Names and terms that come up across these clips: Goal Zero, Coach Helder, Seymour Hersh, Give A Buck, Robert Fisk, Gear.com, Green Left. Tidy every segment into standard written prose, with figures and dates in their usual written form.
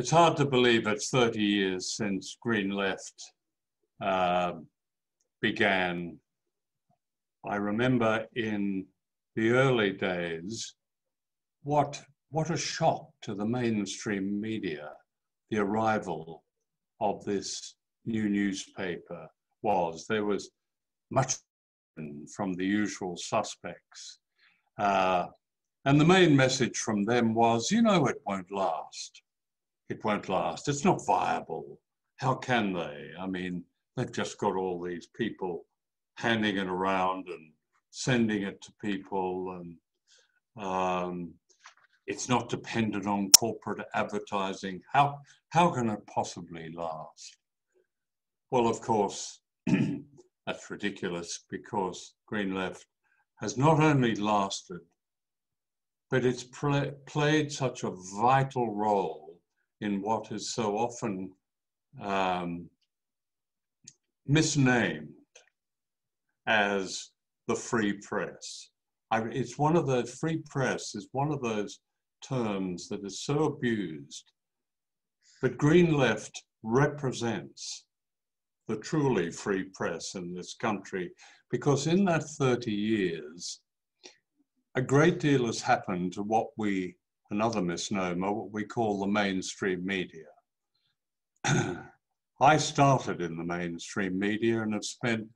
It's hard to believe it's 30 years since Green Left began. I remember in the early days, what a shock to the mainstream media the arrival of this new newspaper was. There was much from the usual suspects. And the main message from them was, you know, it won't last. It won't last. It's not viable. How can they? I mean, they've just got all these people handing it around and sending it to people, and it's not dependent on corporate advertising. How can it possibly last? Well, of course, that's ridiculous, because Green Left has not only lasted, but it's played such a vital role in what is so often misnamed as the free press. It's one of those, free press is one of those terms that is so abused, but Green Left represents the truly free press in this country, because in that 30 years, a great deal has happened to what we, another misnomer, what we call the mainstream media. I started in the mainstream media and have spent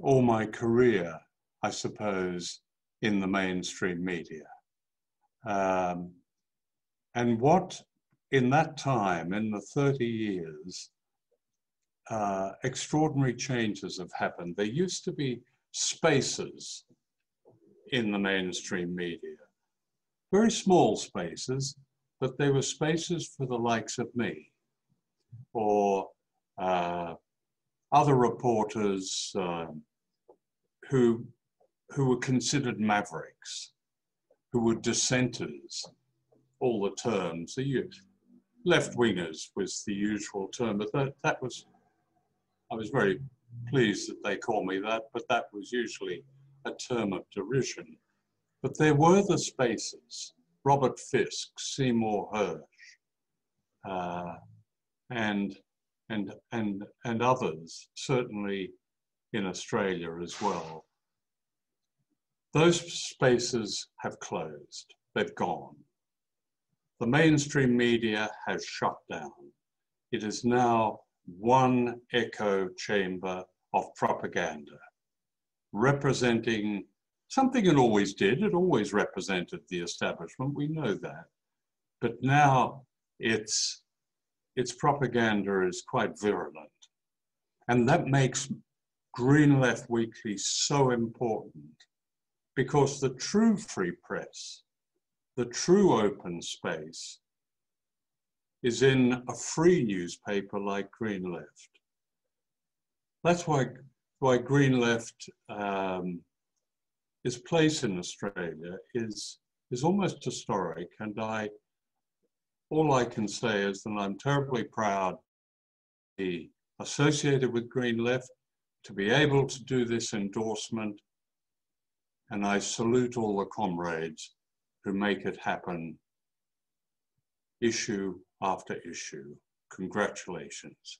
all my career, I suppose, in the mainstream media. And what in that time, in the 30 years, extraordinary changes have happened. There used to be spaces in the mainstream media, very small spaces, but they were spaces for the likes of me, or other reporters who were considered mavericks, who were dissenters, all the terms they used. Left-wingers was the usual term, but that was, I was very pleased that they called me that, but that was usually a term of derision. But there were the spaces, Robert Fisk, Seymour Hersh, and others, certainly in Australia as well. Those spaces have closed, they've gone. The mainstream media has shut down. It is now one echo chamber of propaganda, representing something it always did. It always represented the establishment, we know that. But now its propaganda is quite virulent. And that makes Green Left Weekly so important, because the true free press, the true open space, is in a free newspaper like Green Left. That's why Green Left, its place in Australia is almost historic, and all I can say is that I'm terribly proud to be associated with Green Left, to be able to do this endorsement, and I salute all the comrades who make it happen, issue after issue. Congratulations.